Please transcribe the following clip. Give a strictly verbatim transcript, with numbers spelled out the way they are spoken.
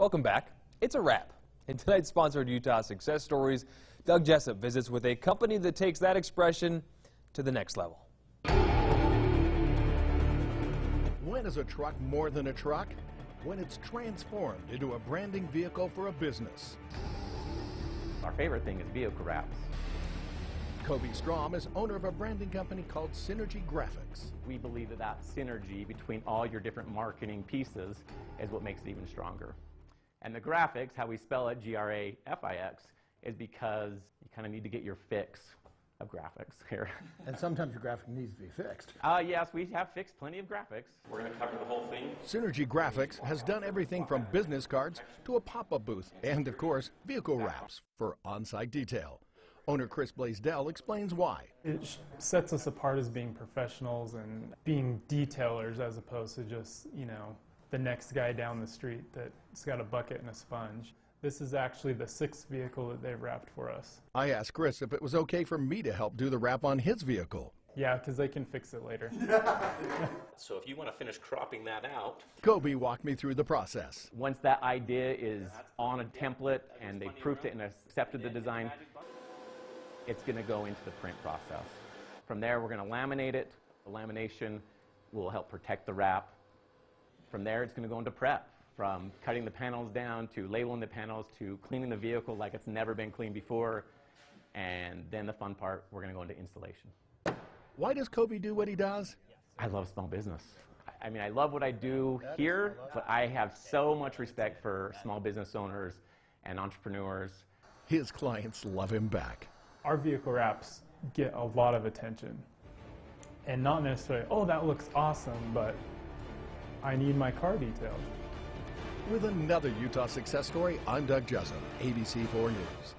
Welcome back. It's a wrap. In tonight's sponsored Utah Success Stories, Doug Jessup visits with a company that takes that expression to the next level. When is a truck more than a truck? When it's transformed into a branding vehicle for a business. Our favorite thing is vehicle wraps. Kobe Strom is owner of a branding company called Synergy Grafix. We believe that that synergy between all your different marketing pieces is what makes it even stronger. And the graphics, how we spell it, G R A F I X, is because you kind of need to get your fix of graphics here. And sometimes your graphic needs to be fixed. Uh, yes, we have fixed plenty of graphics. We're going to cover the whole thing. Synergy Grafix has done everything from business cards to a pop-up booth and, of course, vehicle wraps for on-site detail. Owner Chris Blaisdell explains why. It sets us apart as being professionals and being detailers as opposed to just, you know, the next guy down the street that's got a bucket and a sponge. This is actually the sixth vehicle that they've wrapped for us. I asked Chris if it was okay for me to help do the wrap on his vehicle. Yeah, because they can fix it later. So if you want to finish cropping that out. Kobe walked me through the process. Once that idea is on a template and they've proofed it and accepted the design, it's going to go into the print process. From there, we're going to laminate it. The lamination will help protect the wrap. From there, it's going to go into prep, from cutting the panels down to labeling the panels to cleaning the vehicle like it's never been cleaned before. And then the fun part, we're going to go into installation. Why does Kobe do what he does? I love small business. I mean, I love what I do here, but I have so much respect for small business owners and entrepreneurs. His clients love him back. Our vehicle wraps get a lot of attention. And not necessarily, oh, that looks awesome, but I need my car detailed. With another Utah success story, I'm Doug Jessup, A B C four news.